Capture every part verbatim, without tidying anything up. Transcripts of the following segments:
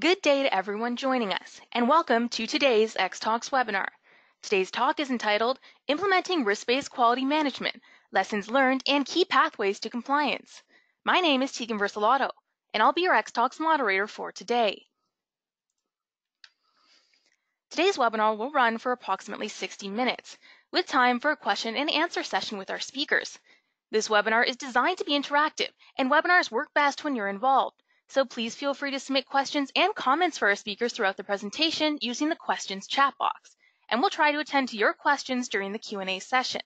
Good day to everyone joining us, and welcome to today's Xtalks webinar. Today's talk is entitled, Implementing Risk-Based Quality Management, Lessons Learned and Key Pathways to Compliance. My name is Tegan Verselotto, and I'll be your Xtalks moderator for today. Today's webinar will run for approximately sixty minutes, with time for a question and answer session with our speakers. This webinar is designed to be interactive, and webinars work best when you're involved. So please feel free to submit questions and comments for our speakers throughout the presentation using the questions chat box, and we'll try to attend to your questions during the Q and A session.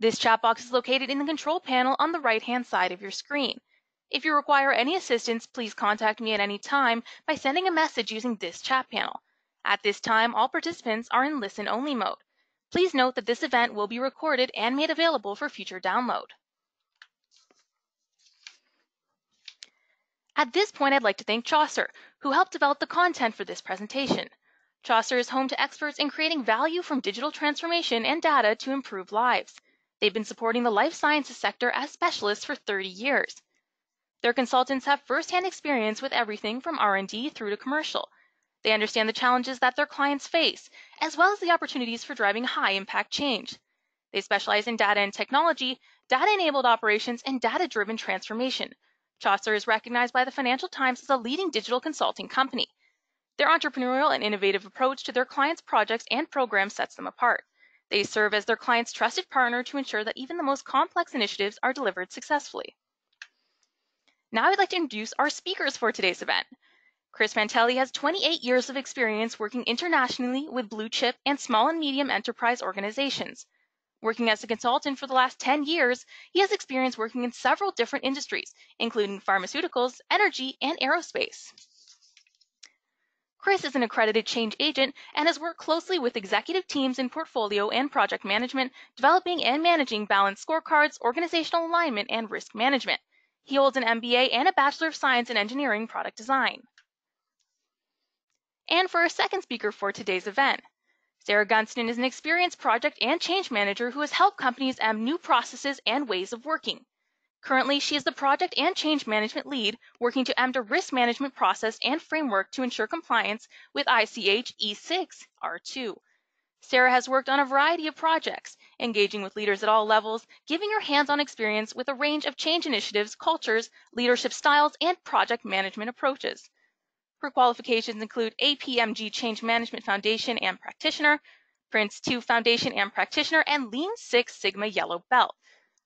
This chat box is located in the control panel on the right-hand side of your screen. If you require any assistance, please contact me at any time by sending a message using this chat panel. At this time, all participants are in listen-only mode. Please note that this event will be recorded and made available for future download. At this point, I'd like to thank Chaucer, who helped develop the content for this presentation. Chaucer is home to experts in creating value from digital transformation and data to improve lives. They've been supporting the life sciences sector as specialists for thirty years. Their consultants have firsthand experience with everything from R and D through to commercial. They understand the challenges that their clients face, as well as the opportunities for driving high-impact change. They specialize in data and technology, data-enabled operations, and data-driven transformation. Chaucer is recognized by the Financial Times as a leading digital consulting company. Their entrepreneurial and innovative approach to their clients' projects and programs sets them apart. They serve as their clients' trusted partner to ensure that even the most complex initiatives are delivered successfully. Now I'd like to introduce our speakers for today's event. Chris Mantelli has twenty-eight years of experience working internationally with blue chip and small and medium enterprise organizations. Working as a consultant for the last ten years, he has experience working in several different industries, including pharmaceuticals, energy, and aerospace. Chris is an accredited change agent and has worked closely with executive teams in portfolio and project management, developing and managing balanced scorecards, organizational alignment, and risk management. He holds an M B A and a Bachelor of Science in Engineering Product Design. And for our second speaker for today's event, Sarah Gunston is an experienced project and change manager who has helped companies adopt new processes and ways of working. Currently, she is the project and change management lead, working to adopt a risk management process and framework to ensure compliance with I C H E six R two. Sarah has worked on a variety of projects, engaging with leaders at all levels, giving her hands-on experience with a range of change initiatives, cultures, leadership styles, and project management approaches. Her qualifications include A P M G Change Management Foundation and Practitioner, PRINCE two Foundation and Practitioner, and Lean Six Sigma Yellow Belt.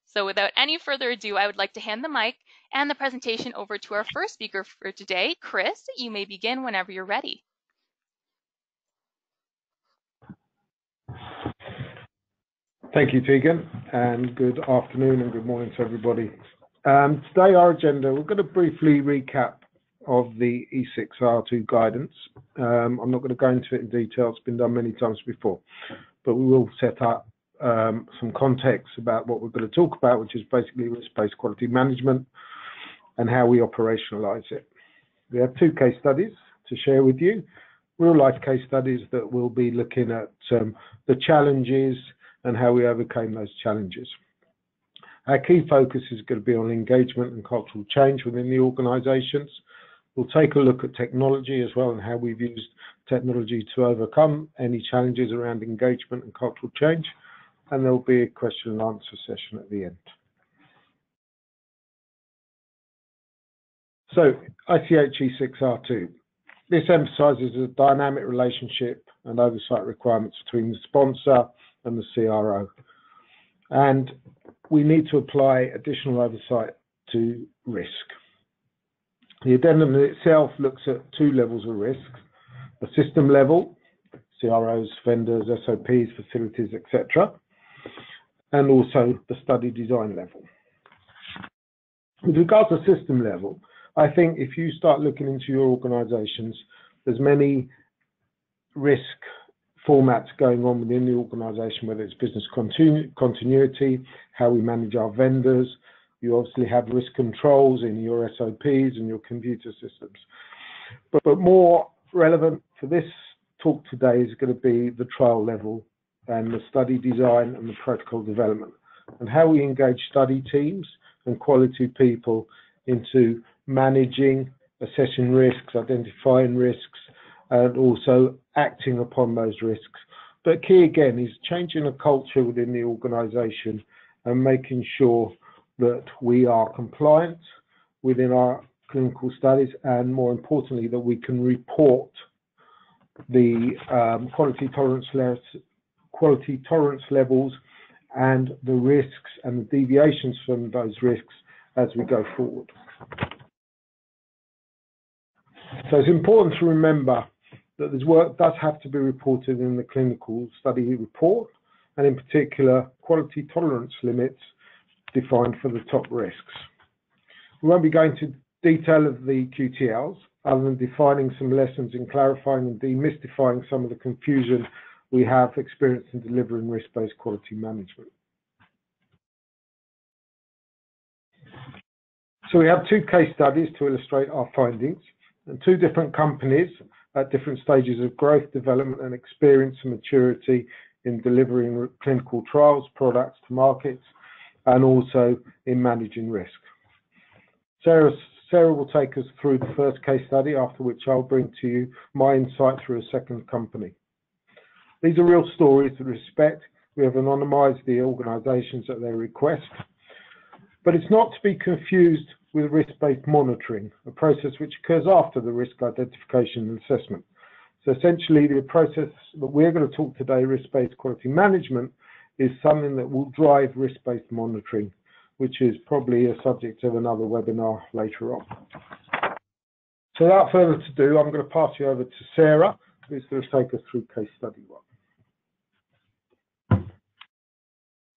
So without any further ado, I would like to hand the mic and the presentation over to our first speaker for today. Chris, you may begin whenever you're ready. Thank you, Tegan, and good afternoon and good morning to everybody. Um, today, our agenda, we're going to briefly recap of the E six R two guidance. Um, I'm not going to go into it in detail, it's been done many times before, but we will set up um, some context about what we're going to talk about, which is basically risk-based quality management and how we operationalize it. We have two case studies to share with you, real-life case studies that will be looking at um, the challenges and how we overcame those challenges. Our key focus is going to be on engagement and cultural change within the organizations. We'll take a look at technology as well and how we've used technology to overcome any challenges around engagement and cultural change. And there'll be a question and answer session at the end. So I C H E six R two. This emphasizes the dynamic relationship and oversight requirements between the sponsor and the C R O. And we need to apply additional oversight to risk. The addendum itself looks at two levels of risk, a system level, C R Os, vendors, S O Ps, facilities, et cetera, and also the study design level. With regards to system level, I think if you start looking into your organizations, there's many risk formats going on within the organization, whether it's business continu continuity, how we manage our vendors. You obviously have risk controls in your S O Ps and your computer systems. But, but more relevant for this talk today is going to be the trial level and the study design and the protocol development and how we engage study teams and quality people into managing assessing risks, identifying risks, and also acting upon those risks. But key again is changing the culture within the organisation and making sure that we are compliant within our clinical studies, and more importantly, that we can report the um, quality tolerance levels, quality tolerance levels, and the risks and the deviations from those risks as we go forward. So it's important to remember that this work does have to be reported in the clinical study report, and in particular, quality tolerance limits defined for the top risks. We won't be going into detail of the Q T Ls, other than defining some lessons in clarifying and demystifying some of the confusion we have experienced in delivering risk-based quality management. So we have two case studies to illustrate our findings, and two different companies at different stages of growth, development, and experience and maturity in delivering clinical trials, products to markets, and also in managing risk. Sarah, Sarah will take us through the first case study, after which I'll bring to you my insight through a second company. These are real stories with respect. We have anonymized the organizations at their request, but it's not to be confused with risk-based monitoring, a process which occurs after the risk identification and assessment. So essentially, the process that we're going to talk today, risk-based quality management, is something that will drive risk-based monitoring, which is probably a subject of another webinar later on. So without further ado, I'm going to pass you over to Sarah, who's going to take us through case study one.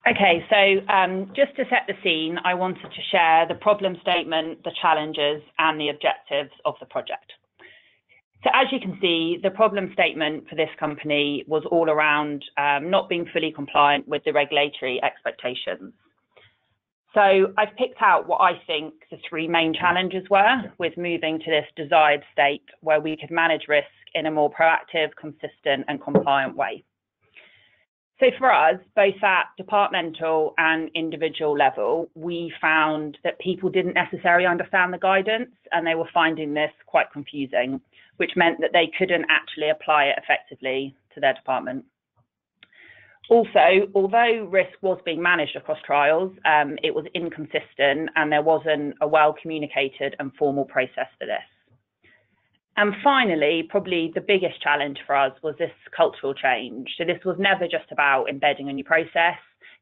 Okay, so um, just to set the scene, I wanted to share the problem statement, the challenges, and the objectives of the project. So as you can see, the problem statement for this company was all around um, not being fully compliant with the regulatory expectations. So I've picked out what I think the three main challenges were with moving to this desired state where we could manage risk in a more proactive, consistent, and compliant way. So for us, both at departmental and individual level, we found that people didn't necessarily understand the guidance, and they were finding this quite confusing, which meant that they couldn't actually apply it effectively to their department. Also, although risk was being managed across trials, um, it was inconsistent, and there wasn't a well-communicated and formal process for this. And finally, probably the biggest challenge for us was this cultural change. So this was never just about embedding a new process.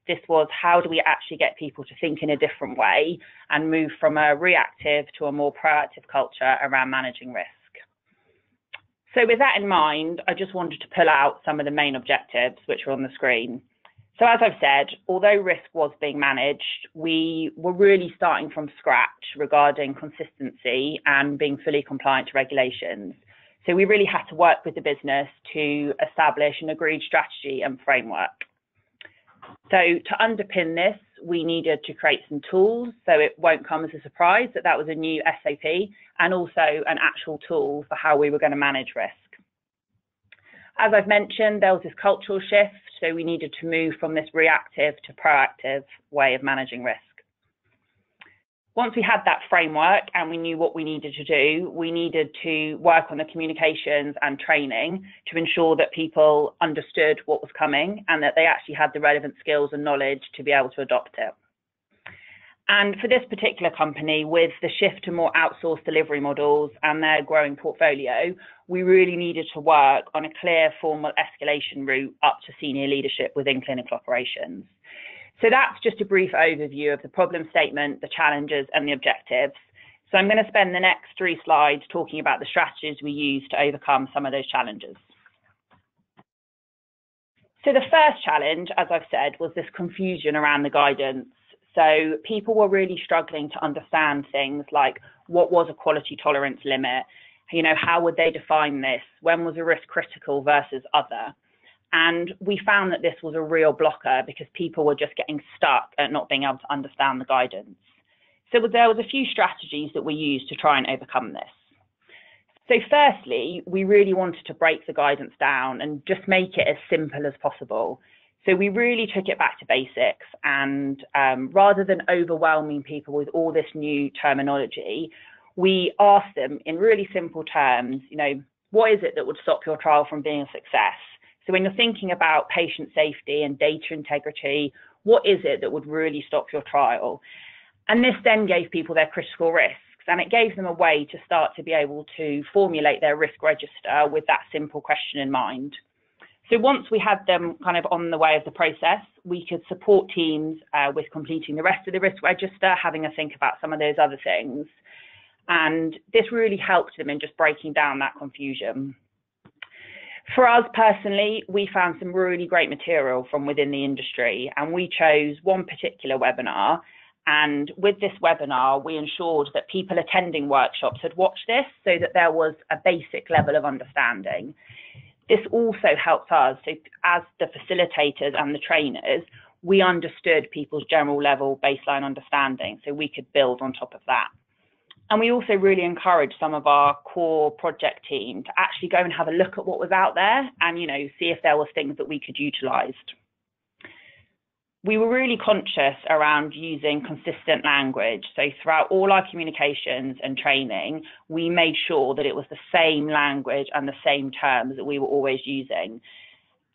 This was how do we actually get people to think in a different way and move from a reactive to a more proactive culture around managing risk. So with that in mind, I just wanted to pull out some of the main objectives which are on the screen. So as I've said, although risk was being managed, we were really starting from scratch regarding consistency and being fully compliant to regulations. So we really had to work with the business to establish an agreed strategy and framework. So to underpin this, we needed to create some tools, so it won't come as a surprise that that was a new S O P and also an actual tool for how we were going to manage risk. As I've mentioned, there was this cultural shift, so we needed to move from this reactive to proactive way of managing risk. Once we had that framework and we knew what we needed to do, we needed to work on the communications and training to ensure that people understood what was coming and that they actually had the relevant skills and knowledge to be able to adopt it. And for this particular company, with the shift to more outsourced delivery models and their growing portfolio, we really needed to work on a clear formal escalation route up to senior leadership within clinical operations. So that's just a brief overview of the problem statement, the challenges, and the objectives. So I'm going to spend the next three slides talking about the strategies we use to overcome some of those challenges. So the first challenge, as I've said, was this confusion around the guidance. So people were really struggling to understand things like what was a quality tolerance limit, you know, how would they define this, when was a risk critical versus other. And we found that this was a real blocker because people were just getting stuck at not being able to understand the guidance. So there was a few strategies that we used to try and overcome this. So firstly, we really wanted to break the guidance down and just make it as simple as possible. So we really took it back to basics, and um, rather than overwhelming people with all this new terminology, we asked them in really simple terms, you know, what is it that would stop your trial from being a success? So when you're thinking about patient safety and data integrity, what is it that would really stop your trial? And this then gave people their critical risks, and it gave them a way to start to be able to formulate their risk register with that simple question in mind. So once we had them kind of on the way of the process, we could support teams uh, with completing the rest of the risk register, having a think about some of those other things. And this really helped them in just breaking down that confusion. For us personally, we found some really great material from within the industry, and we chose one particular webinar. And with this webinar, we ensured that people attending workshops had watched this so that there was a basic level of understanding. This also helped us, so as the facilitators and the trainers, we understood people's general level baseline understanding, so we could build on top of that. And we also really encouraged some of our core project team to actually go and have a look at what was out there and, you know, see if there were things that we could utilize. We were really conscious around using consistent language. So throughout all our communications and training, we made sure that it was the same language and the same terms that we were always using.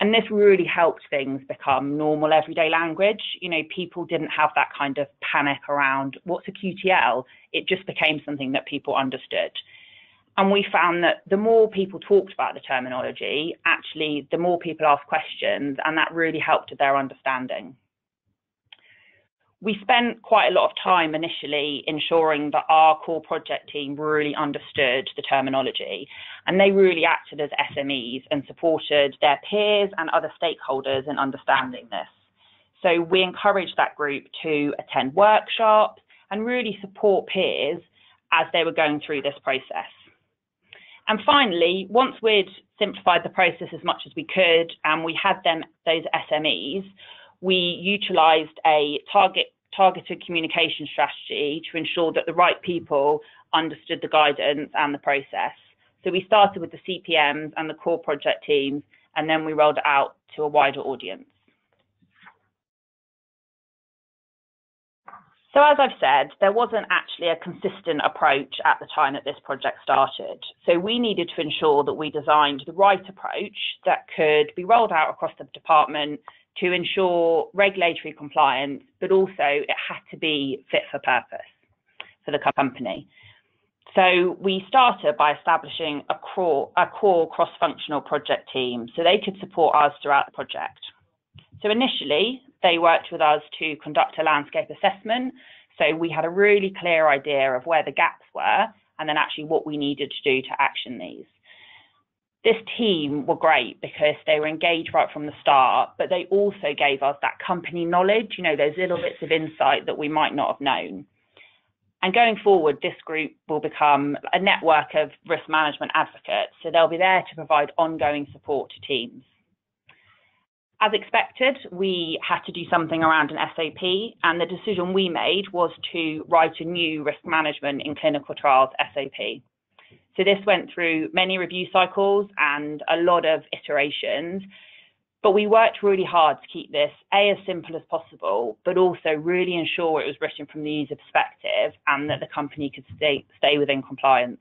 And this really helped things become normal everyday language. You know, people didn't have that kind of panic around what's a Q T L. It just became something that people understood. And we found that the more people talked about the terminology, actually, the more people asked questions, and that really helped their understanding. We spent quite a lot of time initially ensuring that our core project team really understood the terminology, and they really acted as S M Es and supported their peers and other stakeholders in understanding this. So we encouraged that group to attend workshops and really support peers as they were going through this process. And finally, once we'd simplified the process as much as we could and we had them, those S M Es, we utilised a target, targeted communication strategy to ensure that the right people understood the guidance and the process. So we started with the C P Ms and the core project teams, and then we rolled it out to a wider audience. So as I've said, there wasn't actually a consistent approach at the time that this project started. So we needed to ensure that we designed the right approach that could be rolled out across the department to ensure regulatory compliance, but also it had to be fit for purpose for the company. So we started by establishing a core, a core cross-functional project team so they could support us throughout the project. So initially, they worked with us to conduct a landscape assessment. So we had a really clear idea of where the gaps were and then actually what we needed to do to action these. This team were great because they were engaged right from the start, but they also gave us that company knowledge, you know, those little bits of insight that we might not have known. And going forward, this group will become a network of risk management advocates. So they'll be there to provide ongoing support to teams. As expected, we had to do something around an S O P, and the decision we made was to write a new risk management in clinical trials S O P. So this went through many review cycles and a lot of iterations, but we worked really hard to keep this A, as simple as possible, but also really ensure it was written from the user perspective and that the company could stay, stay within compliance.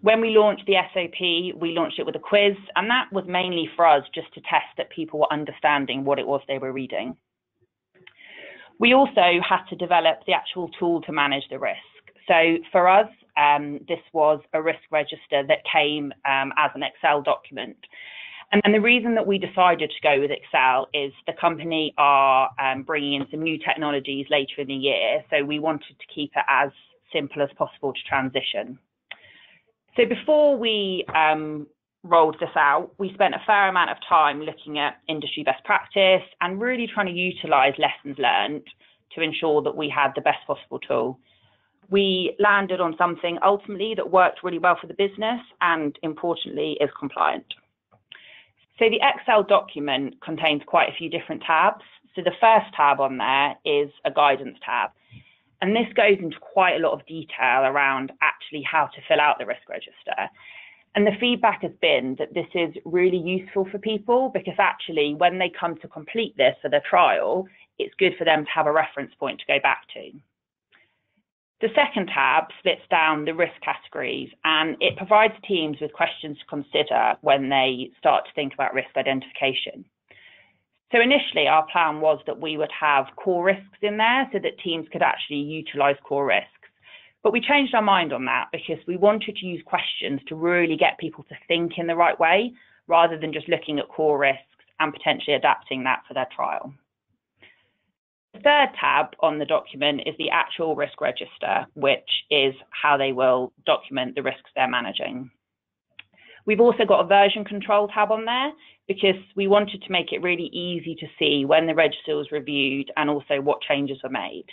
When we launched the S O P, we launched it with a quiz, and that was mainly for us just to test that people were understanding what it was they were reading. We also had to develop the actual tool to manage the risk. So for us, um, this was a risk register that came um, as an Excel document. And, and the reason that we decided to go with Excel is the company are um, bringing in some new technologies later in the year, so we wanted to keep it as simple as possible to transition. So before we um, rolled this out, we spent a fair amount of time looking at industry best practice and really trying to utilise lessons learned to ensure that we had the best possible tool. We landed on something ultimately that worked really well for the business and, importantly, is compliant. So the Excel document contains quite a few different tabs. So the first tab on there is a guidance tab. And this goes into quite a lot of detail around actually how to fill out the risk register. And the feedback has been that this is really useful for people because actually when they come to complete this for their trial, it's good for them to have a reference point to go back to. The second tab splits down the risk categories, and it provides teams with questions to consider when they start to think about risk identification. So initially, our plan was that we would have core risks in there so that teams could actually utilize core risks. But we changed our mind on that because we wanted to use questions to really get people to think in the right way, rather than just looking at core risks and potentially adapting that for their trial. The third tab on the document is the actual risk register, which is how they will document the risks they're managing. We've also got a version control tab on there because we wanted to make it really easy to see when the register was reviewed and also what changes were made.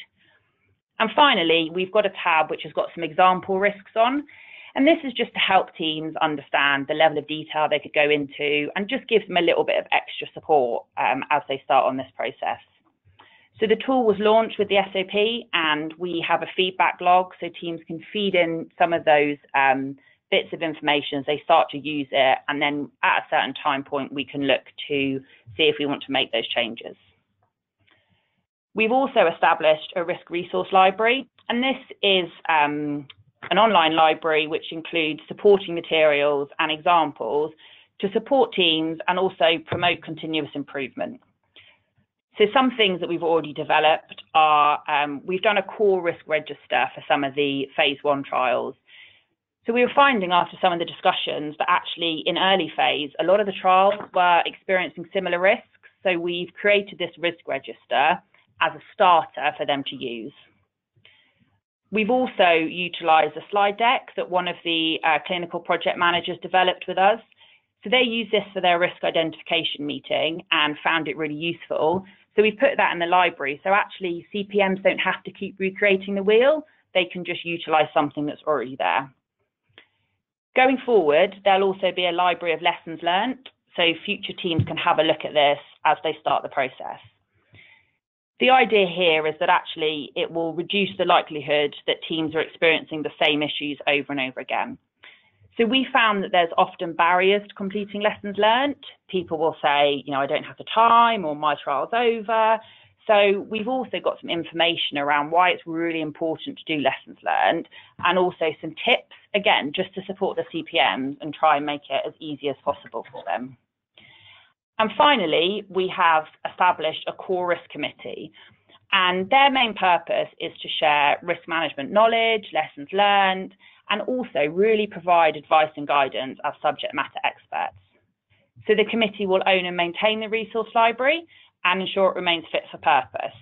And finally, we've got a tab which has got some example risks on, and this is just to help teams understand the level of detail they could go into and just gives them a little bit of extra support um, as they start on this process. So the tool was launched with the S O P, and we have a feedback log so teams can feed in some of those um, bits of information as they start to use it, and then at a certain time point we can look to see if we want to make those changes. We've also established a risk resource library, and this is um, an online library which includes supporting materials and examples to support teams and also promote continuous improvement. So some things that we've already developed are, um, we've done a core risk register for some of the phase one trials. So we were finding after some of the discussions that actually in early phase, a lot of the trials were experiencing similar risks. So we've created this risk register as a starter for them to use. We've also utilized a slide deck that one of the uh, clinical project managers developed with us. So they use this for their risk identification meeting and found it really useful. So we've put that in the library. So actually C P Ms don't have to keep recreating the wheel. They can just utilize something that's already there. Going forward, there'll also be a library of lessons learned. So future teams can have a look at this as they start the process. The idea here is that actually it will reduce the likelihood that teams are experiencing the same issues over and over again. So we found that there's often barriers to completing lessons learned. People will say, you know, I don't have the time, or my trial's over. So we've also got some information around why it's really important to do lessons learned, and also some tips, again, just to support the C P Ms and try and make it as easy as possible for them. And finally, we have established a core risk committee, and their main purpose is to share risk management knowledge, lessons learned, and also really provide advice and guidance as subject matter experts. So the committee will own and maintain the resource library and ensure it remains fit for purpose.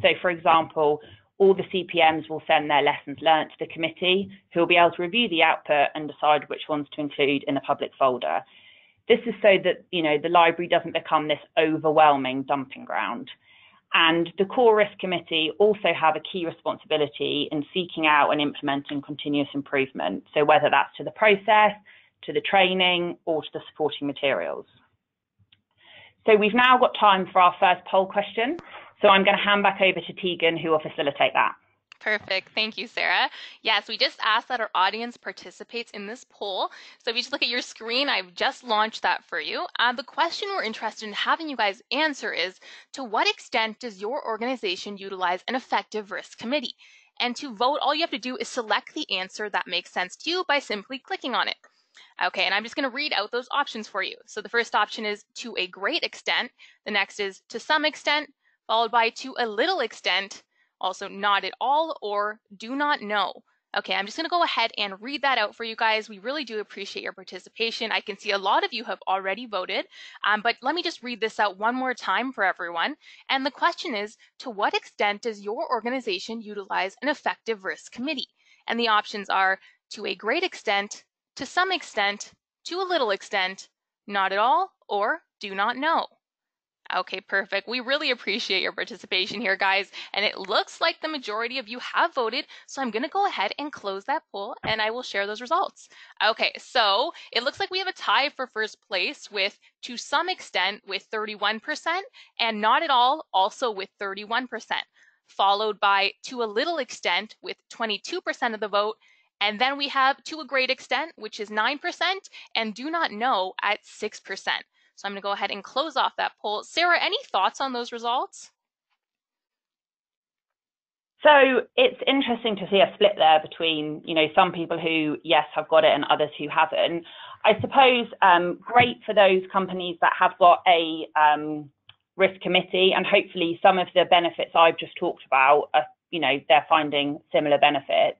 So for example, all the C P Ms will send their lessons learned to the committee, who will be able to review the output and decide which ones to include in a public folder. This is so that, you know, the library doesn't become this overwhelming dumping ground. And the core risk committee also have a key responsibility in seeking out and implementing continuous improvement. So whether that's to the process, to the training, or to the supporting materials. So we've now got time for our first poll question. So I'm going to hand back over to Tegan, who will facilitate that. Perfect. Thank you, Sarah. Yes, we just asked that our audience participates in this poll. So if you just look at your screen, I've just launched that for you. Um, the question we're interested in having you guys answer is, to what extent does your organization utilize an effective risk committee? And to vote, all you have to do is select the answer that makes sense to you by simply clicking on it. Okay, and I'm just going to read out those options for you. So the first option is to a great extent. The next is to some extent, followed by to a little extent, also not at all, or do not know. Okay, I'm just gonna go ahead and read that out for you guys. We really do appreciate your participation. I can see a lot of you have already voted, um, but let me just read this out one more time for everyone. And the question is, to what extent does your organization utilize an effective risk committee? And the options are to a great extent, to some extent, to a little extent, not at all, or do not know. Okay, perfect. We really appreciate your participation here, guys. And it looks like the majority of you have voted. So I'm going to go ahead and close that poll, and I will share those results. Okay, so it looks like we have a tie for first place with to some extent with thirty-one percent, and not at all also with thirty-one percent, followed by to a little extent with twenty-two percent of the vote. And then we have to a great extent, which is nine percent, and do not know at six percent. So I'm going to go ahead and close off that poll. Sarah, any thoughts on those results? So it's interesting to see a split there between, you know, some people who, yes, have got it and others who haven't. I suppose um, great for those companies that have got a um, risk committee, and hopefully some of the benefits I've just talked about, are, you know, they're finding similar benefits.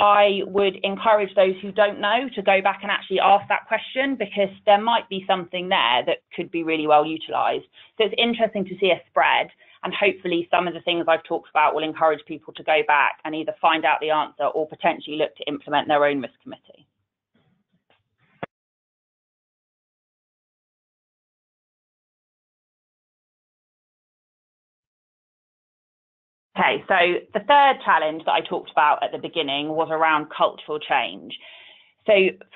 I would encourage those who don't know to go back and actually ask that question, because there might be something there that could be really well utilised. So it's interesting to see a spread, and hopefully some of the things I've talked about will encourage people to go back and either find out the answer or potentially look to implement their own risk committee. Okay, so the third challenge that I talked about at the beginning was around cultural change. So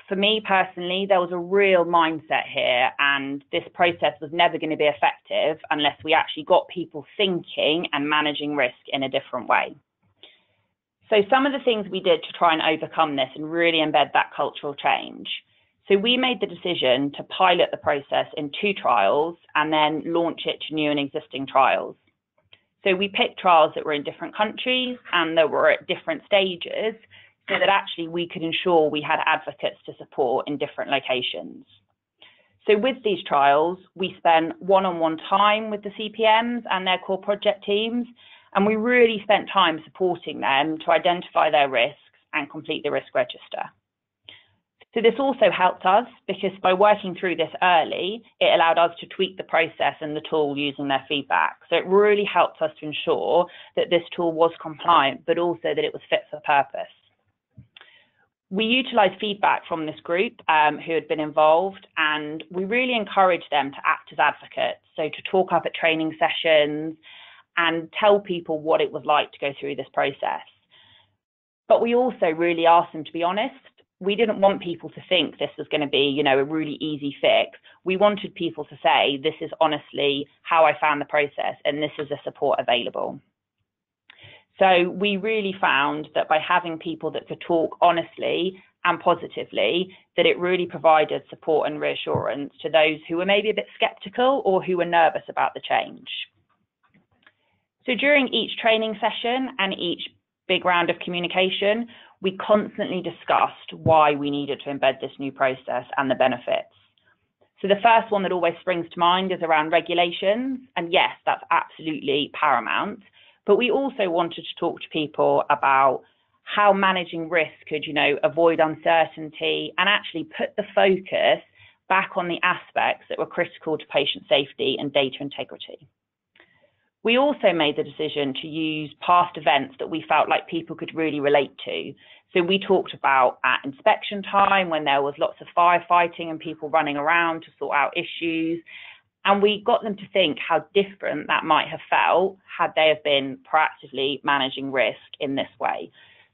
for me personally, there was a real mindset here, and this process was never going to be effective unless we actually got people thinking and managing risk in a different way. So some of the things we did to try and overcome this and really embed that cultural change. So we made the decision to pilot the process in two trials and then launch it to new and existing trials. So we picked trials that were in different countries and that were at different stages, so that actually we could ensure we had advocates to support in different locations. So with these trials, we spent one-on-one time with the C P Ms and their core project teams, and we really spent time supporting them to identify their risks and complete the risk register. So this also helped us, because by working through this early, it allowed us to tweak the process and the tool using their feedback. So it really helped us to ensure that this tool was compliant, but also that it was fit for purpose. We utilised feedback from this group um, who had been involved, and we really encouraged them to act as advocates. So to talk up at training sessions and tell people what it was like to go through this process. But we also really asked them to be honest. We didn't want people to think this was going to be, you know, a really easy fix. We wanted people to say, this is honestly how I found the process, and this is the support available. So we really found that by having people that could talk honestly and positively, that it really provided support and reassurance to those who were maybe a bit skeptical or who were nervous about the change. So during each training session and each big round of communication, we constantly discussed why we needed to embed this new process and the benefits. So the first one that always springs to mind is around regulations. And yes, that's absolutely paramount. But we also wanted to talk to people about how managing risk could, you know, avoid uncertainty and actually put the focus back on the aspects that were critical to patient safety and data integrity. We also made the decision to use past events that we felt like people could really relate to. So we talked about at inspection time when there was lots of firefighting and people running around to sort out issues. And we got them to think how different that might have felt had they have been proactively managing risk in this way.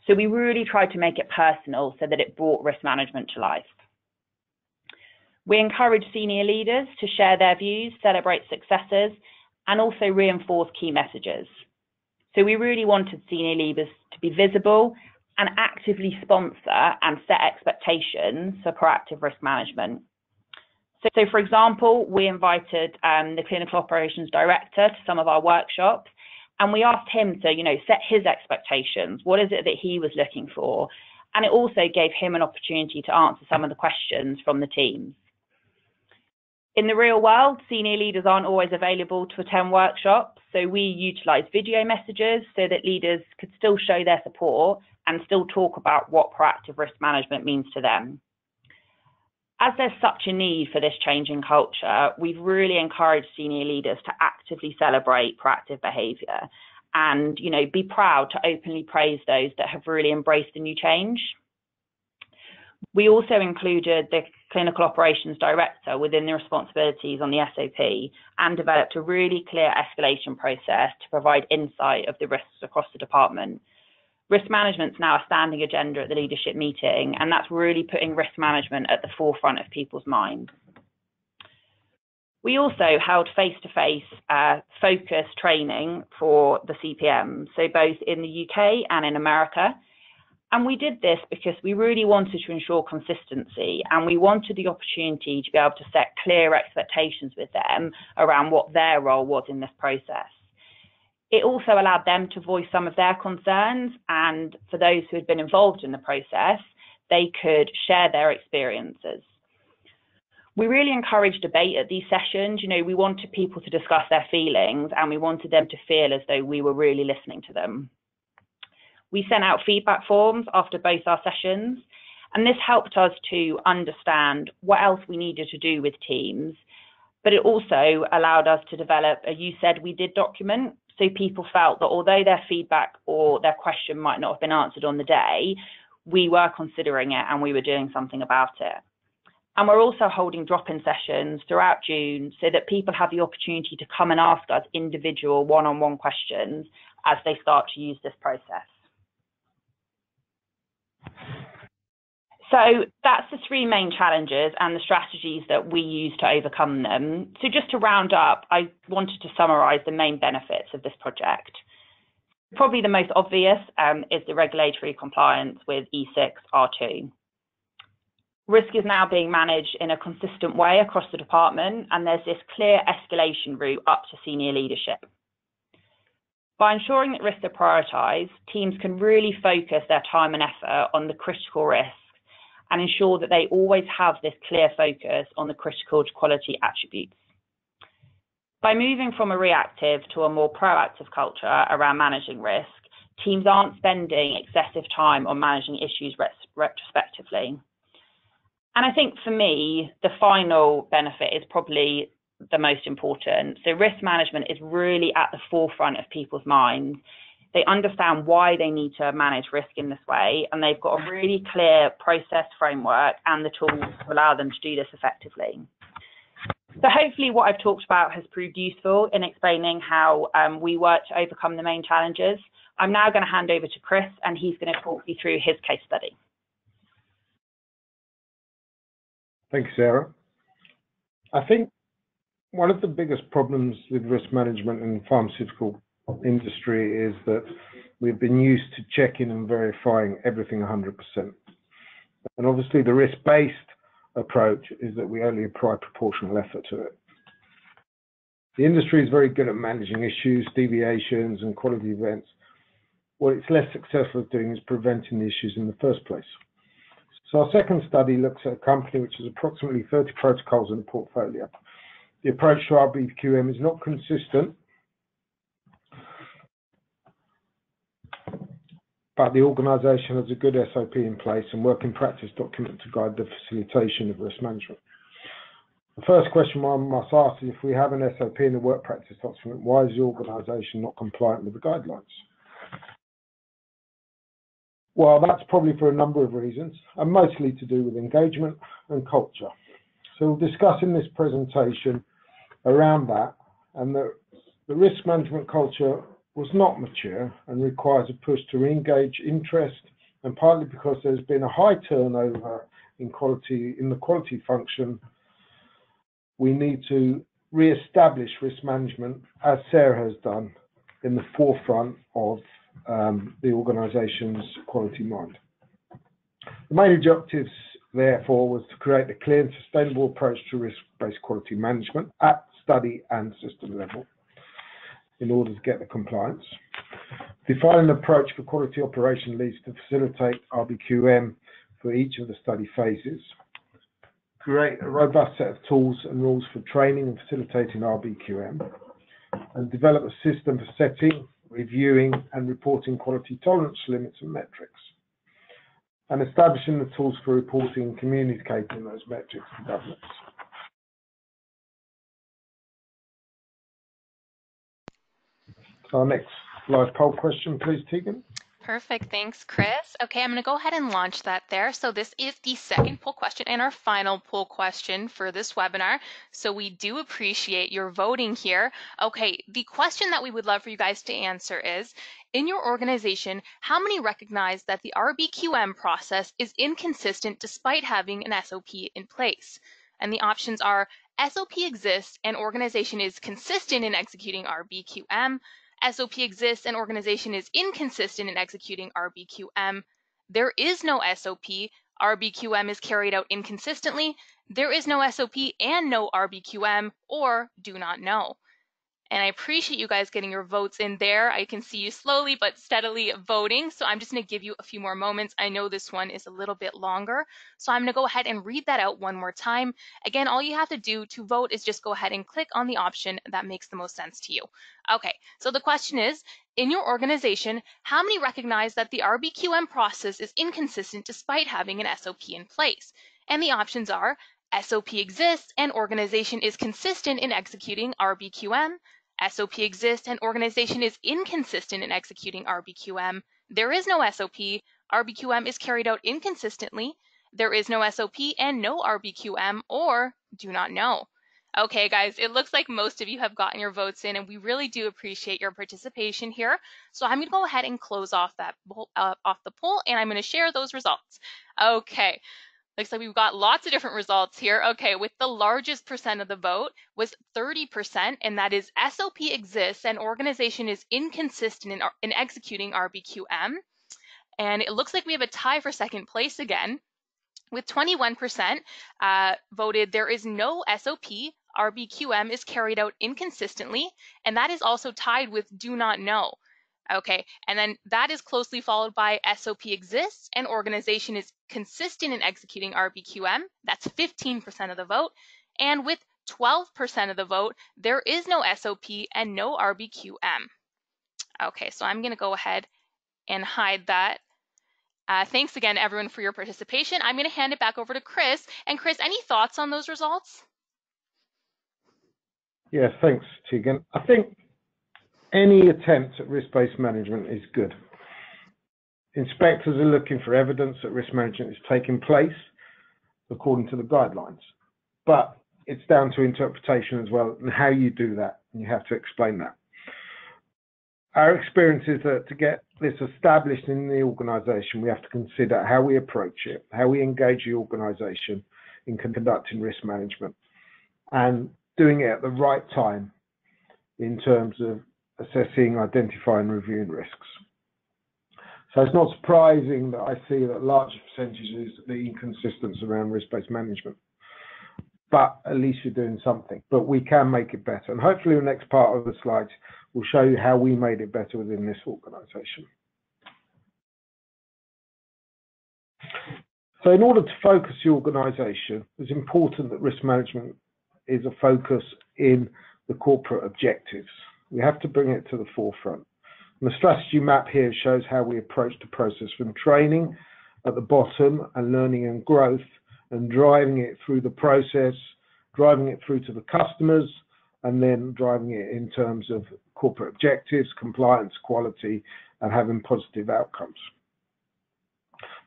So we really tried to make it personal so that it brought risk management to life. We encouraged senior leaders to share their views, celebrate successes, and also reinforce key messages. So we really wanted senior leaders to be visible and actively sponsor and set expectations for proactive risk management. So, so for example, we invited um, the clinical operations director to some of our workshops, and we asked him to, you know, set his expectations. What is it that he was looking for? And it also gave him an opportunity to answer some of the questions from the teams. In the real world, senior leaders aren't always available to attend workshops, so we utilised video messages so that leaders could still show their support and still talk about what proactive risk management means to them. As there's such a need for this change in culture, we've really encouraged senior leaders to actively celebrate proactive behaviour and, you know, be proud to openly praise those that have really embraced the new change. We also included the clinical operations director within the responsibilities on the S O P and developed a really clear escalation process to provide insight of the risks across the department. Risk management's now a standing agenda at the leadership meeting, and that's really putting risk management at the forefront of people's mind. We also held face-to-face uh, focused training for the C P M, so both in the U K and in America. And we did this because we really wanted to ensure consistency, and we wanted the opportunity to be able to set clear expectations with them around what their role was in this process. It also allowed them to voice some of their concerns, and for those who had been involved in the process, they could share their experiences. We really encouraged debate at these sessions. You know, we wanted people to discuss their feelings, and we wanted them to feel as though we were really listening to them. We sent out feedback forms after both our sessions, and this helped us to understand what else we needed to do with teams, but it also allowed us to develop a "you said we did" document. So people felt that although their feedback or their question might not have been answered on the day, we were considering it and we were doing something about it. And we're also holding drop-in sessions throughout June so that people have the opportunity to come and ask us individual one-on-one questions as they start to use this process. So that's the three main challenges and the strategies that we use to overcome them. So just to round up, I wanted to summarise the main benefits of this project. Probably the most obvious um, is the regulatory compliance with E six R two. Risk is now being managed in a consistent way across the department, and there's this clear escalation route up to senior leadership. By ensuring that risks are prioritised, teams can really focus their time and effort on the critical risks and ensure that they always have this clear focus on the critical quality attributes. By moving from a reactive to a more proactive culture around managing risk, teams aren't spending excessive time on managing issues retrospectively. And I think for me, the final benefit is probably the most important. So risk management is really at the forefront of people's minds. They understand why they need to manage risk in this way, and they've got a really clear process framework and the tools to allow them to do this effectively. So hopefully what I've talked about has proved useful in explaining how um, we work to overcome the main challenges. I'm now going to hand over to Chris, and he's going to talk you through his case study. Thanks, Sarah. I think one of the biggest problems with risk management in the pharmaceutical industry is that we've been used to checking and verifying everything one hundred percent. And obviously the risk-based approach is that we only apply proportional effort to it. The industry is very good at managing issues, deviations and quality events. What it's less successful at doing is preventing the issues in the first place. So our second study looks at a company which has approximately thirty protocols in the portfolio. The approach to R B Q M is not consistent, but the organisation has a good S O P in place and working practice document to guide the facilitation of risk management. The first question one must ask is, if we have an S O P in the work practice document, why is the organisation not compliant with the guidelines? Well, that's probably for a number of reasons, and mostly to do with engagement and culture. So we'll discuss in this presentation around that, and the, the risk management culture was not mature and requires a push to re-engage interest, and partly because there's been a high turnover in quality in the quality function, we need to re-establish risk management, as Sarah has done, in the forefront of um, the organisation's quality mind. The main objectives, therefore, was to create a clear and sustainable approach to risk-based quality management at study and system level, in order to get the compliance. Defining an approach for quality operation leads to facilitate R B Q M for each of the study phases. Create a robust set of tools and rules for training and facilitating R B Q M. And develop a system for setting, reviewing and reporting quality tolerance limits and metrics. And establishing the tools for reporting and communicating those metrics to governments. Our next live poll question, please, Tegan. Perfect. Thanks, Chris. Okay, I'm going to go ahead and launch that there. So this is the second poll question and our final poll question for this webinar. So we do appreciate your voting here. Okay, the question that we would love for you guys to answer is, in your organization, how many recognize that the R B Q M process is inconsistent despite having an S O P in place? And the options are, S O P exists and organization is consistent in executing R B Q M. S O P exists and organization is inconsistent in executing R B Q M. There is no S O P. R B Q M is carried out inconsistently. There is no S O P and no R B Q M, or do not know. And I appreciate you guys getting your votes in there. I can see you slowly but steadily voting. So I'm just going to give you a few more moments. I know this one is a little bit longer, so I'm going to go ahead and read that out one more time. Again, all you have to do to vote is just go ahead and click on the option that makes the most sense to you. Okay, so the question is, in your organization, how many recognize that the R B Q M process is inconsistent despite having an S O P in place? And the options are, S O P exists and organization is consistent in executing R B Q M. S O P exists and organization is inconsistent in executing R B Q M. There is no S O P. R B Q M is carried out inconsistently. There is no S O P and no R B Q M, or do not know. Okay, guys, it looks like most of you have gotten your votes in, and we really do appreciate your participation here. So I'm going to go ahead and close off that uh, off the poll, and I'm going to share those results. Okay, looks like we've got lots of different results here. Okay, with the largest percent of the vote was thirty percent, and that is S O P exists and organization is inconsistent in, in executing R B Q M. And it looks like we have a tie for second place again, with twenty-one percent uh, voted there is no S O P. R B Q M is carried out inconsistently, and that is also tied with do not know. Okay, and then that is closely followed by S O P exists and organization is consistent in executing R B Q M. That's fifteen percent of the vote. And with twelve percent of the vote, there is no S O P and no R B Q M. Okay, so I'm going to go ahead and hide that. Uh, thanks again, everyone, for your participation. I'm going to hand it back over to Chris. And Chris, any thoughts on those results? Yeah, thanks, Tegan. I think any attempt at risk-based management is good. Inspectors are looking for evidence that risk management is taking place according to the guidelines. But it's down to interpretation as well and how you do that, and you have to explain that. Our experience is that to get this established in the organization, we have to consider how we approach it, how we engage the organization in conducting risk management, and doing it at the right time in terms of assessing, identifying, reviewing risks. So it's not surprising that I see that large percentages of the inconsistence around risk-based management, but at least you're doing something. But we can make it better. And hopefully the next part of the slides will show you how we made it better within this organization. So in order to focus the organization, it's important that risk management is a focus in the corporate objectives. We have to bring it to the forefront. And the strategy map here shows how we approach the process from training at the bottom and learning and growth, and driving it through the process, driving it through to the customers, and then driving it in terms of corporate objectives, compliance, quality, and having positive outcomes.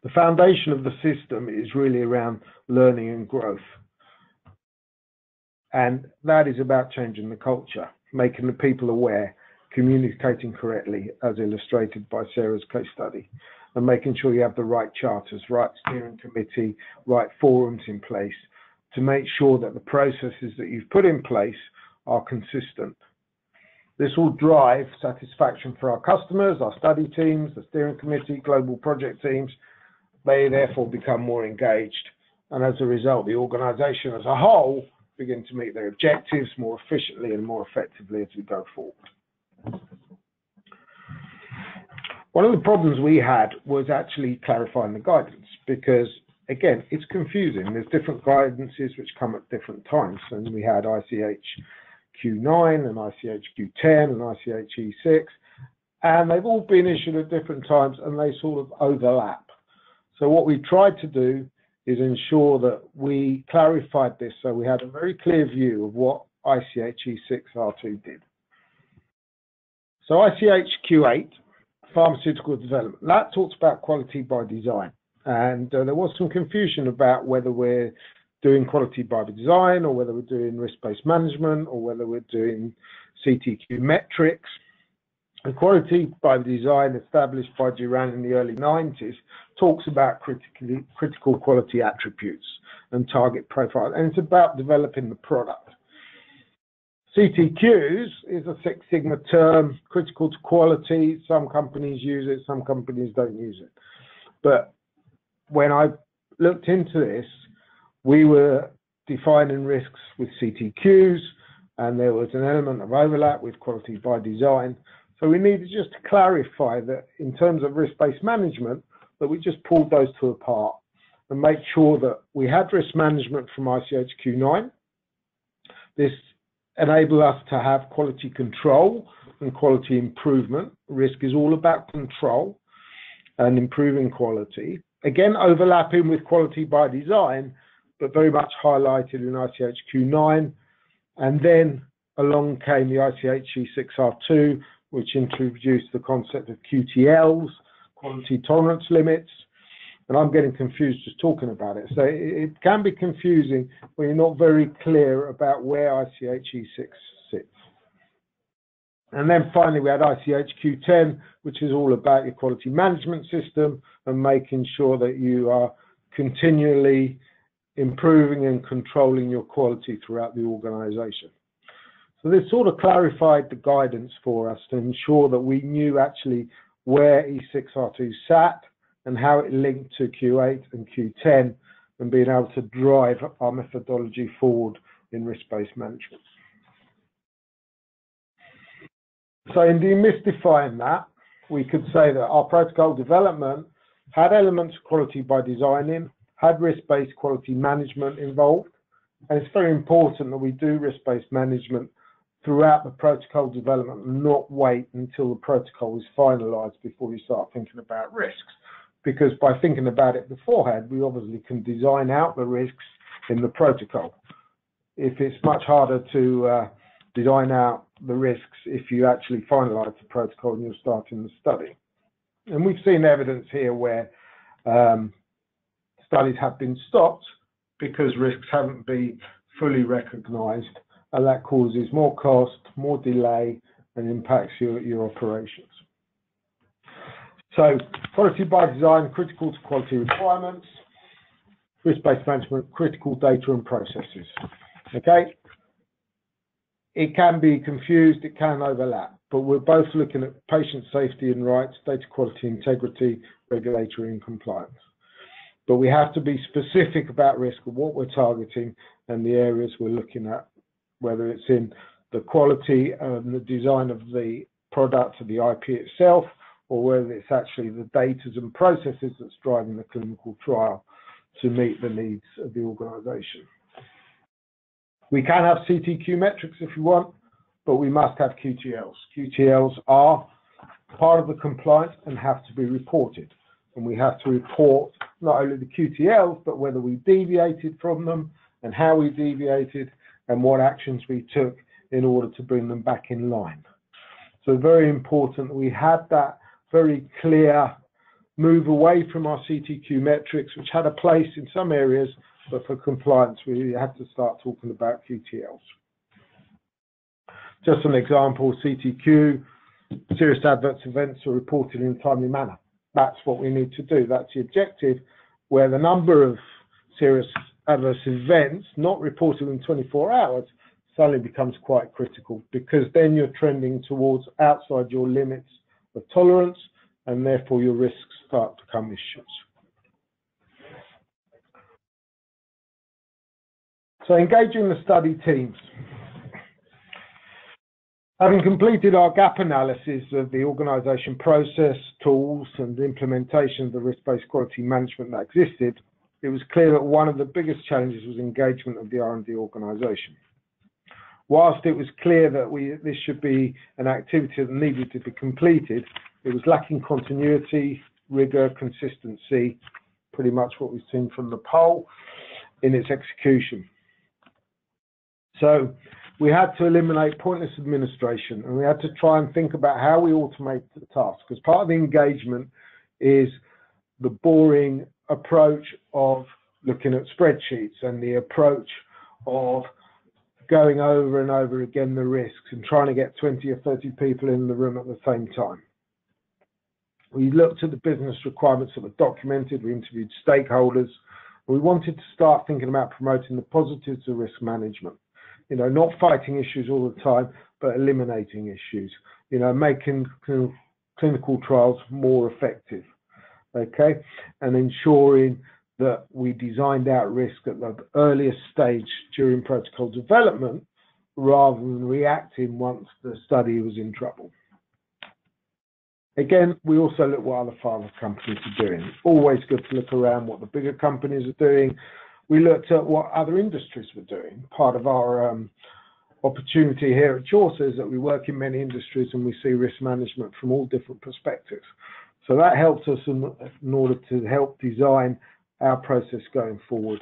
The foundation of the system is really around learning and growth. And that is about changing the culture, making the people aware, communicating correctly, as illustrated by Sarah's case study, and making sure you have the right charters, right steering committee, right forums in place to make sure that the processes that you've put in place are consistent. This will drive satisfaction for our customers, our study teams, the steering committee, global project teams. They therefore become more engaged. And as a result, the organization as a whole begin to meet their objectives more efficiently and more effectively as we go forward. One of the problems we had was actually clarifying the guidance, because again, it's confusing. There's different guidances which come at different times. And we had I C H Q nine and I C H Q ten and I C H E six, and they've all been issued at different times and they sort of overlap. So what we tried to do is ensure that we clarified this so we had a very clear view of what I C H E six R two did. So I C H Q eight, pharmaceutical development, that talks about quality by design. And uh, there was some confusion about whether we're doing quality by design, or whether we're doing risk-based management, or whether we're doing C T Q metrics. And quality by design, established by Duran in the early nineties, talks about critically, critical quality attributes and target profile, and it's about developing the product. C T Qs is a Six Sigma term, critical to quality. Some companies use it, some companies don't use it. But when I looked into this, we were defining risks with C T Qs, and there was an element of overlap with quality by design. So we needed just to clarify that in terms of risk-based management, that we just pulled those two apart and make sure that we had risk management from I C H Q nine. This enabled us to have quality control and quality improvement. Risk is all about control and improving quality. Again, overlapping with quality by design, but very much highlighted in I C H Q nine. And then along came the I C H E six R two, which introduced the concept of Q T Ls, quality tolerance limits. And I'm getting confused just talking about it. So it can be confusing when you're not very clear about where I C H E six sits. And then finally, we had I C H Q ten, which is all about your quality management system and making sure that you are continually improving and controlling your quality throughout the organization. So this sort of clarified the guidance for us to ensure that we knew actually where E six R two sat and how it linked to Q eight and Q ten, and being able to drive our methodology forward in risk-based management. So in demystifying that, we could say that our protocol development had elements of quality by design in, had risk-based quality management involved, and it's very important that we do risk-based management throughout the protocol development and not wait until the protocol is finalized before you start thinking about risks. Because by thinking about it beforehand, we obviously can design out the risks in the protocol. If it's much harder to uh, design out the risks if you actually finalize the protocol and you're starting the study. And we've seen evidence here where um, studies have been stopped because risks haven't been fully recognized, and that causes more cost, more delay, and impacts your, your operations. So quality by design, critical to quality requirements, risk-based management, critical data and processes. Okay? It can be confused, it can overlap, but we're both looking at patient safety and rights, data quality, integrity, regulatory and compliance. But we have to be specific about risk of what we're targeting and the areas we're looking at, whether it's in the quality and the design of the product or the I P itself, or whether it's actually the data and processes that's driving the clinical trial to meet the needs of the organization. We can have C T Q metrics if you want, but we must have Q T Ls. Q T Ls are part of the compliance and have to be reported. And we have to report not only the Q T Ls, but whether we deviated from them and how we deviated and what actions we took in order to bring them back in line. So very important that we had that very clear move away from our C T Q metrics, which had a place in some areas, but for compliance, we had to start talking about Q T Ls. Just an example, C T Q, serious adverse events are reported in a timely manner. That's what we need to do. That's the objective, where the number of serious adverse events not reported in twenty-four hours suddenly becomes quite critical, because then you're trending towards outside your limits of tolerance, and therefore your risks start to become issues. So engaging the study teams. Having completed our gap analysis of the organization process, tools, and implementation of the risk-based quality management that existed, it was clear that one of the biggest challenges was engagement of the R and D organization. Whilst it was clear that we, this should be an activity that needed to be completed, it was lacking continuity, rigor, consistency, pretty much what we've seen from the poll, in its execution. So we had to eliminate pointless administration, and we had to try and think about how we automate the task, because part of the engagement is the boring approach of looking at spreadsheets and the approach of going over and over again the risks and trying to get twenty or thirty people in the room at the same time. We looked at the business requirements that were documented, we interviewed stakeholders, and we wanted to start thinking about promoting the positives of risk management. You know, not fighting issues all the time, but eliminating issues. You know, making cl- clinical trials more effective, okay? And ensuring that we designed out risk at the earliest stage during protocol development rather than reacting once the study was in trouble. Again, we also look what other pharma companies are doing. Always good to look around what the bigger companies are doing. We looked at what other industries were doing. Part of our um, opportunity here at Chaucer is that we work in many industries and we see risk management from all different perspectives. So that helps us in, in order to help design our process going forward.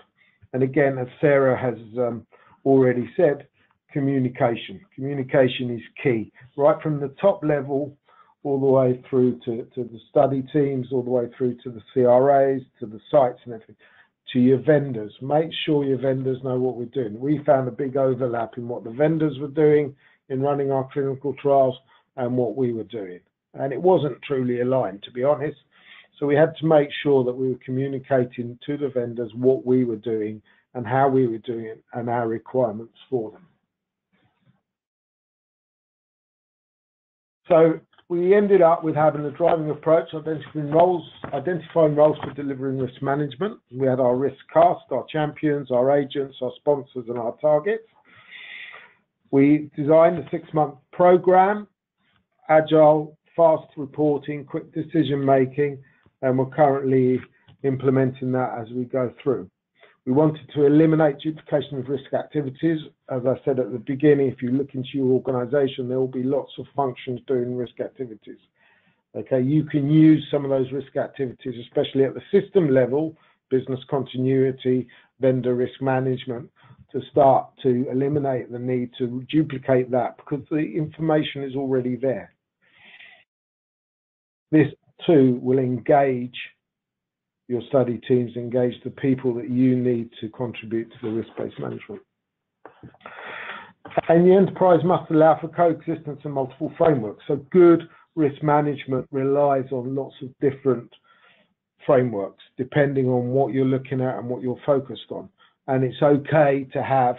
And again, as Sarah has um, already said, communication. Communication is key, right from the top level all the way through to, to the study teams, all the way through to the C R As, to the sites and everything, to your vendors. Make sure your vendors know what we're doing. We found a big overlap in what the vendors were doing in running our clinical trials and what we were doing. And it wasn't truly aligned, to be honest. So we had to make sure that we were communicating to the vendors what we were doing and how we were doing it and our requirements for them. So we ended up with having a driving approach, identifying roles, identifying roles for delivering risk management. We had our risk cast, our champions, our agents, our sponsors, and our targets. We designed a six-month program, agile, fast reporting, quick decision-making, and we're currently implementing that as we go through. We wanted to eliminate duplication of risk activities. As I said at the beginning, if you look into your organization, there will be lots of functions doing risk activities. Okay, you can use some of those risk activities, especially at the system level, business continuity, vendor risk management, to start to eliminate the need to duplicate that because the information is already there. This too will engage your study teams, engage the people that you need to contribute to the risk-based management. And the enterprise must allow for coexistence and multiple frameworks. So good risk management relies on lots of different frameworks, depending on what you're looking at and what you're focused on. And it's okay to have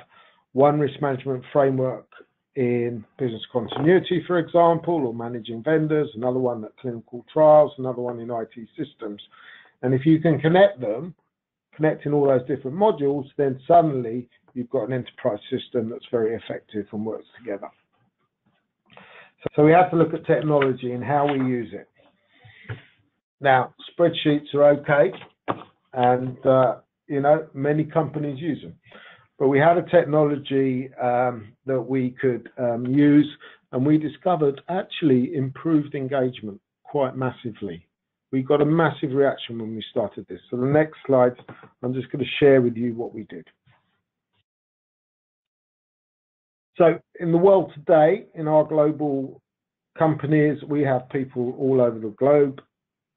one risk management framework in business continuity, for example, or managing vendors, another one at clinical trials, another one in I T systems. And if you can connect them, connecting all those different modules, then suddenly you've got an enterprise system that's very effective and works together. So we have to look at technology and how we use it. Now, spreadsheets are okay, and uh, you know, many companies use them. But we had a technology um, that we could um, use, and we discovered actually improved engagement quite massively. We got a massive reaction when we started this. So the next slide, I'm just going to share with you what we did. So in the world today, in our global companies, we have people all over the globe,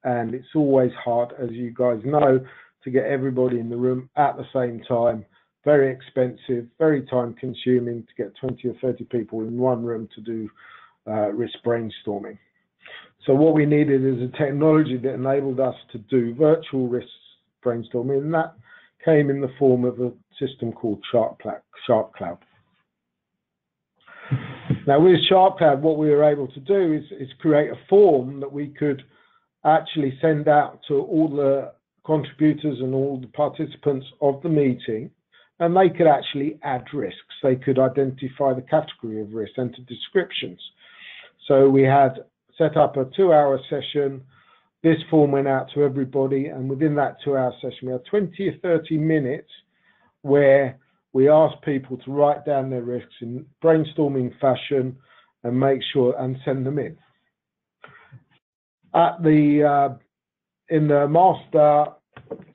and it's always hard, as you guys know, to get everybody in the room at the same time. Very expensive, very time consuming to get twenty or thirty people in one room to do uh, risk brainstorming. So what we needed is a technology that enabled us to do virtual risk brainstorming, and that came in the form of a system called SharpCloud. Now with SharpCloud, what we were able to do is, is create a form that we could actually send out to all the contributors and all the participants of the meeting, and they could actually add risks. They could identify the category of risk, enter descriptions. So we had set up a two-hour session. This form went out to everybody, and within that two-hour session, we had twenty or thirty minutes where we asked people to write down their risks in brainstorming fashion and make sure and send them in. At the uh, in the master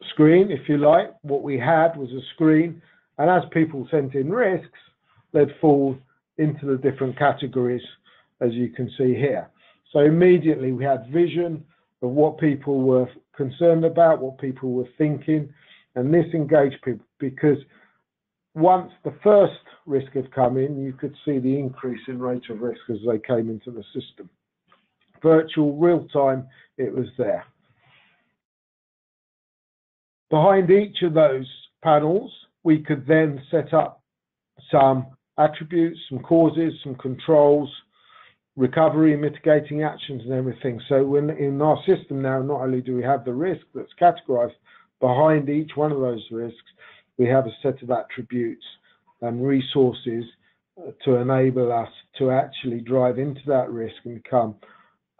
screen, if you like, what we had was a screen, and as people sent in risks, they'd fall into the different categories, as you can see here. So immediately we had vision of what people were concerned about, what people were thinking, and this engaged people, because once the first risk had come in, you could see the increase in rate of risk as they came into the system. Virtual, real time, it was there. Behind each of those panels, we could then set up some attributes, some causes, some controls, recovery, mitigating actions and everything. So when in our system now, not only do we have the risk that's categorized, behind each one of those risks, we have a set of attributes and resources to enable us to actually drive into that risk and become,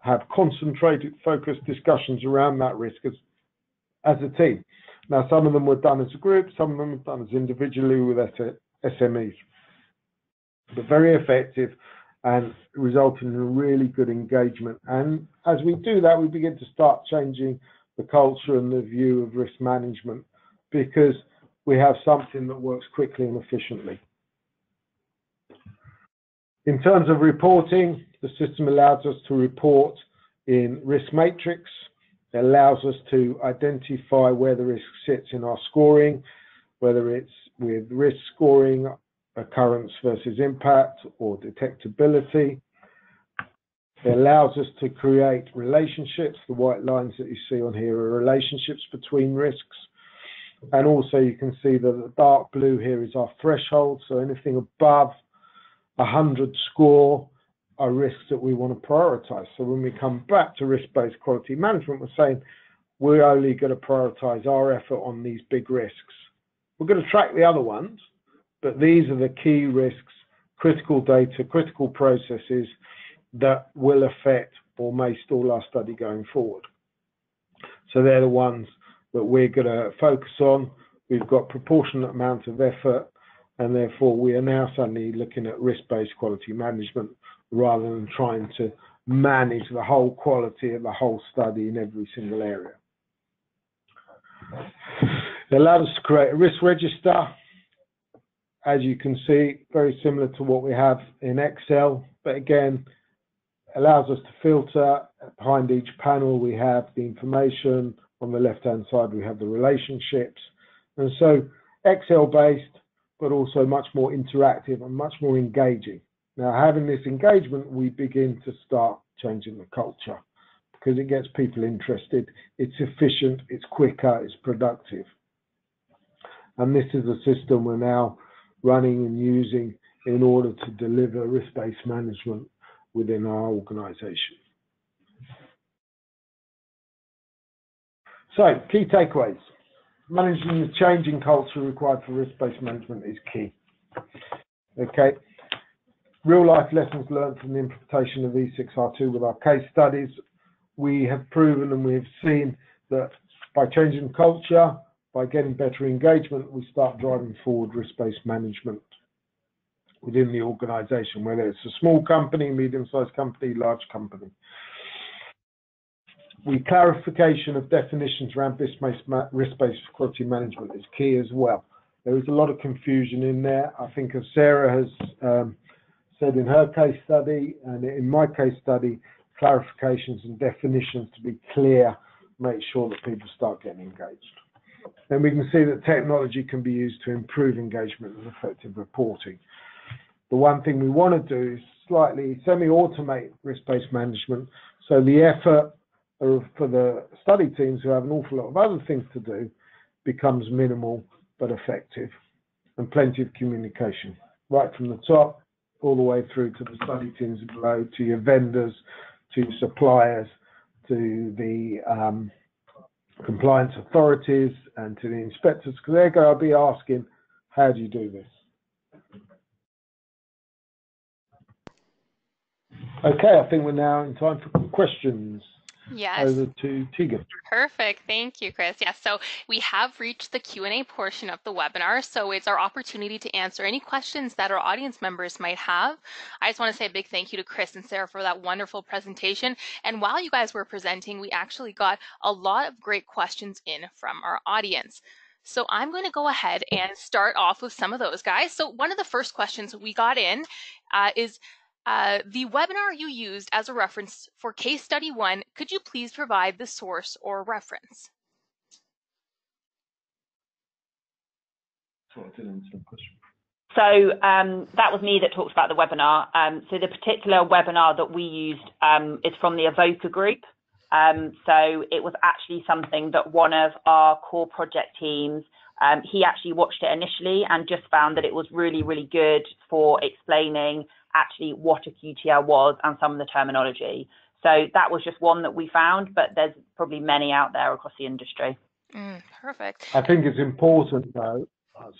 have concentrated, focused discussions around that risk as, as a team. Now, some of them were done as a group, some of them were done as individually with S M Es, but very effective and resulting in a really good engagement. And as we do that, we begin to start changing the culture and the view of risk management, because we have something that works quickly and efficiently. In terms of reporting, the system allows us to report in risk matrix. It allows us to identify where the risk sits in our scoring, whether it's with risk scoring, occurrence versus impact, or detectability. It allows us to create relationships. The white lines that you see on here are relationships between risks. And also you can see that the dark blue here is our threshold. So anything above one hundred score are risks that we want to prioritize. So when we come back to risk-based quality management, we're saying we're only going to prioritize our effort on these big risks. We're going to track the other ones, but these are the key risks, critical data, critical processes, that will affect or may stall our study going forward. So they're the ones that we're going to focus on. We've got proportionate amounts of effort, and therefore we are now suddenly looking at risk-based quality management rather than trying to manage the whole quality of the whole study in every single area. It allows us to create a risk register. As you can see, very similar to what we have in Excel, but again, allows us to filter. Behind each panel we have the information, on the left hand side we have the relationships, and so Excel based but also much more interactive and much more engaging. Now, having this engagement, we begin to start changing the culture, because it gets people interested, it's efficient, it's quicker, it's productive. And this is a system we're now running and using in order to deliver risk-based management within our organization. So, key takeaways. Managing the changing culture required for risk-based management is key. Okay. Real-life lessons learned from the implementation of E six R two with our case studies. We have proven and we have seen that by changing culture, by getting better engagement, we start driving forward risk-based management within the organization, whether it's a small company, medium-sized company, large company. The clarification of definitions around risk-based quality management is key as well. There is a lot of confusion in there. I think, as Sarah has um, said in her case study and in my case study, clarifications and definitions to be clear, make sure that people start getting engaged. Then we can see that technology can be used to improve engagement and effective reporting. The one thing we want to do is slightly semi-automate risk-based management, so the effort for the study teams who have an awful lot of other things to do becomes minimal but effective, and plenty of communication, right from the top all the way through to the study teams below, to your vendors, to your suppliers, to the um, compliance authorities and to the inspectors, because they're going to be asking, how do you do this? Okay, I think we're now in time for questions. Yes. Over to Tegan. Perfect. Thank you, Chris. Yes, so we have reached the Q and A portion of the webinar, so it's our opportunity to answer any questions that our audience members might have. I just want to say a big thank you to Chris and Sarah for that wonderful presentation. And while you guys were presenting, we actually got a lot of great questions in from our audience. So I'm going to go ahead and start off with some of those guys. So one of the first questions we got in uh, is, Uh, the webinar you used as a reference for case study one, could you please provide the source or reference? So um, that was me that talked about the webinar. Um, so the particular webinar that we used um, is from the Evoca group. Um, so it was actually something that one of our core project teams, um, he actually watched it initially and just found that it was really, really good for explaining actually what a Q T L was and some of the terminology. So that was just one that we found, but there's probably many out there across the industry. Mm, perfect. I think it's important though,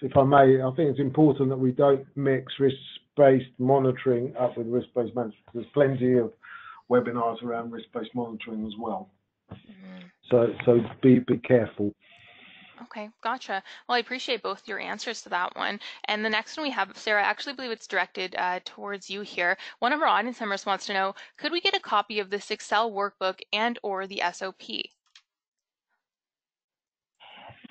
if I may, I think it's important that we don't mix risk risk-based monitoring up with risk-based management. There's plenty of webinars around risk-based monitoring as well. Mm-hmm. So, so be be careful. Okay, gotcha. Well, I appreciate both your answers to that one. And the next one we have, Sarah, I actually believe it's directed uh, towards you here. One of our audience members wants to know, could we get a copy of this Excel workbook and or the S O P?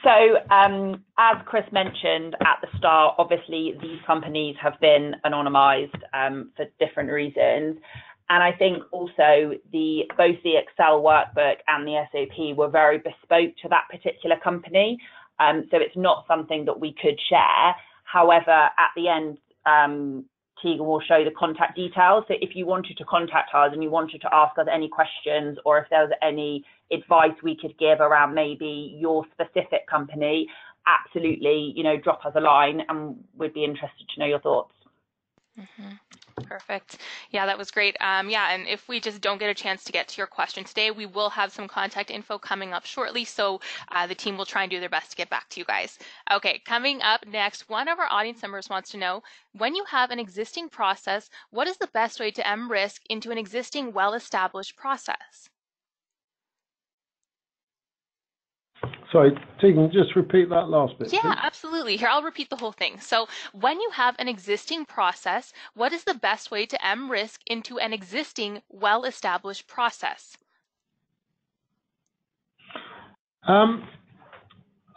So um, as Chris mentioned at the start, obviously these companies have been anonymized um, for different reasons. And I think also the both the Excel workbook and the S O P were very bespoke to that particular company. Um, so it's not something that we could share. However, at the end, um, Tegan will show the contact details. So if you wanted to contact us and you wanted to ask us any questions, or if there was any advice we could give around maybe your specific company, absolutely, you know, drop us a line and we'd be interested to know your thoughts. Mm-hmm. Perfect. Yeah, that was great. Um, yeah, and if we just don't get a chance to get to your question today, we will have some contact info coming up shortly, so uh, the team will try and do their best to get back to you guys. Okay, coming up next, one of our audience members wants to know, when you have an existing process, what is the best way to M risk into an existing well-established process? Sorry, Tegan, just repeat that last bit. Yeah, please. Absolutely. Here, I'll repeat the whole thing. So when you have an existing process, what is the best way to M risk into an existing well-established process? Um,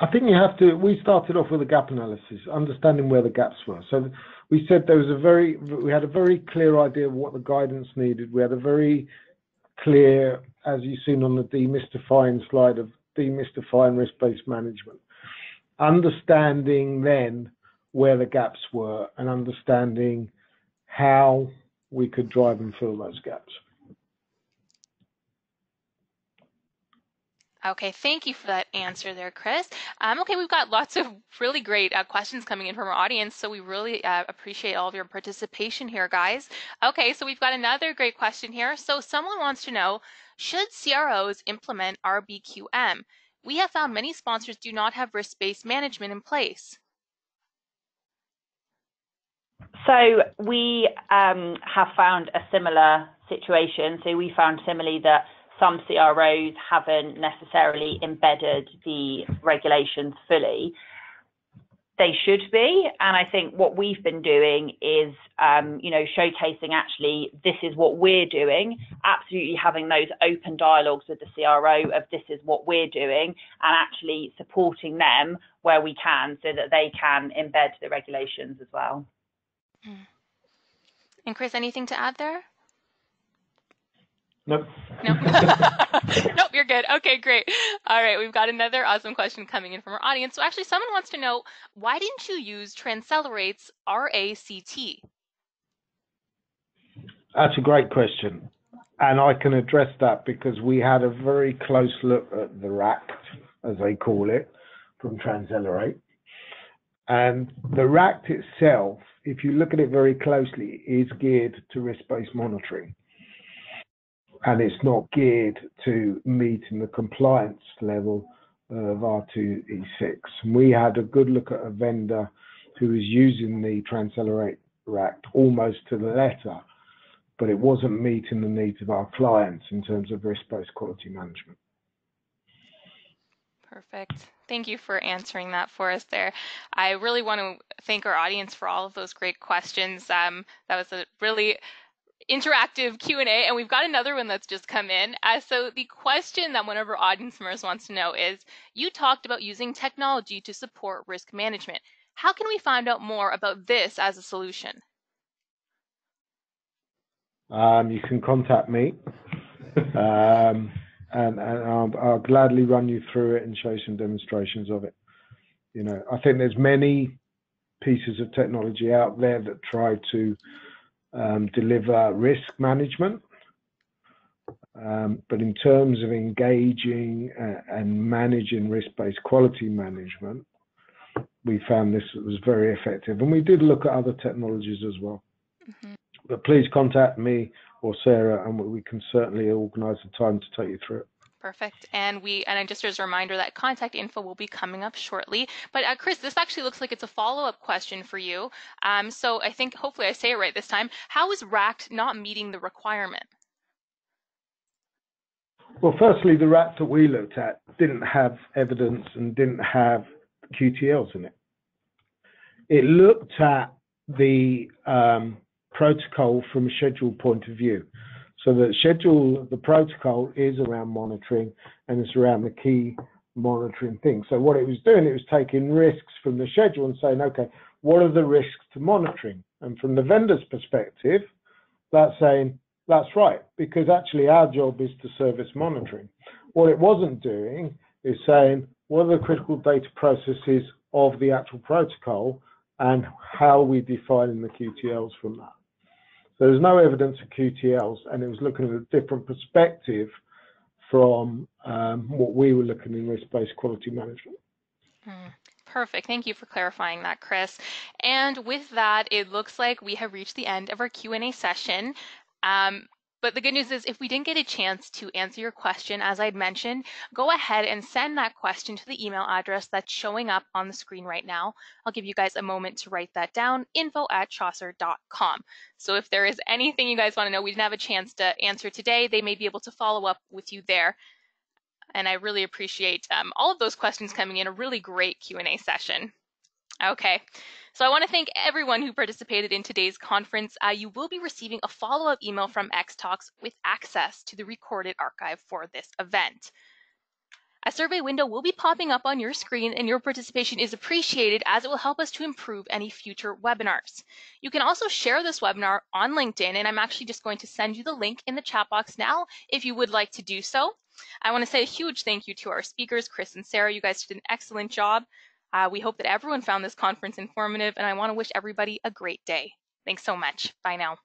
I think you have to, we started off with a gap analysis, understanding where the gaps were. So we said there was a very, we had a very clear idea of what the guidance needed. We had a very clear, as you've seen on the demystifying slide, of demystifying risk-based management, understanding then where the gaps were and understanding how we could drive and fill those gaps. Okay, thank you for that answer there, Chris. Um, okay, we've got lots of really great uh, questions coming in from our audience, so we really uh, appreciate all of your participation here, guys. Okay, so we've got another great question here. So someone wants to know, should C R Os implement R B Q M? We have found many sponsors do not have risk-based management in place. So we um, have found a similar situation. So we found similarly that some C R Os haven't necessarily embedded the regulations fully. They should be, and I think what we've been doing is, um, you know, showcasing actually this is what we're doing, absolutely having those open dialogues with the C R O of this is what we're doing, and actually supporting them where we can so that they can embed the regulations as well. And Chris, anything to add there? Nope. Nope. Nope, you're good. Okay, great. All right, we've got another awesome question coming in from our audience. So actually, someone wants to know, why didn't you use Transcelerate's R A C T? That's a great question. And I can address that because we had a very close look at the RACT, as they call it, from Transcelerate. And the RACT itself, if you look at it very closely, is geared to risk-based monitoring. And it's not geared to meeting the compliance level of R two E six. We had a good look at a vendor who was using the Transcelerate RACT almost to the letter, but it wasn't meeting the needs of our clients in terms of risk-based quality management. Perfect. Thank you for answering that for us there. I really want to thank our audience for all of those great questions. Um, that was a really interactive Q and A, and we've got another one that's just come in. Uh, so the question that one of our audience members wants to know is, you talked about using technology to support risk management. How can we find out more about this as a solution? Um, you can contact me, um, and, and I'll, I'll gladly run you through it and show some demonstrations of it. You know, I think there's many pieces of technology out there that try to Um, deliver risk management, um, but in terms of engaging uh, and managing risk-based quality management, we found this was very effective, and we did look at other technologies as well. Mm-hmm. But please contact me or Sarah, and we can certainly organize the time to take you through it. Perfect. And we and just as a reminder, that contact info will be coming up shortly. But uh, Chris, this actually looks like it's a follow-up question for you. Um, so I think hopefully I say it right this time. How is RACT not meeting the requirement? Well, firstly, the RACT that we looked at didn't have evidence and didn't have Q T Ls in it. It looked at the um, protocol from a schedule point of view. So the schedule, the protocol is around monitoring, and it's around the key monitoring thing. So what it was doing, it was taking risks from the schedule and saying, okay, what are the risks to monitoring? And from the vendor's perspective, that's saying, that's right, because actually our job is to service monitoring. What it wasn't doing is saying, what are the critical data processes of the actual protocol and how we define the Q T Ls from that. So there's no evidence of Q T Ls, and it was looking at a different perspective from um, what we were looking in risk-based quality management. Mm. Perfect. Thank you for clarifying that, Chris. And with that, it looks like we have reached the end of our Q and A session. Um, But the good news is, if we didn't get a chance to answer your question, as I'd mentioned, go ahead and send that question to the email address that's showing up on the screen right now. I'll give you guys a moment to write that down, info at chaucer dot com. So if there is anything you guys want to know we didn't have a chance to answer today, they may be able to follow up with you there. And I really appreciate um, all of those questions coming in, a really great Q and A session. Okay, so I want to thank everyone who participated in today's conference. Uh, you will be receiving a follow-up email from Xtalks with access to the recorded archive for this event. A survey window will be popping up on your screen, and your participation is appreciated as it will help us to improve any future webinars. You can also share this webinar on LinkedIn, and I'm actually just going to send you the link in the chat box now if you would like to do so. I want to say a huge thank you to our speakers, Chris and Sarah. You guys did an excellent job. Uh, we hope that everyone found this conference informative, and I want to wish everybody a great day. Thanks so much. Bye now.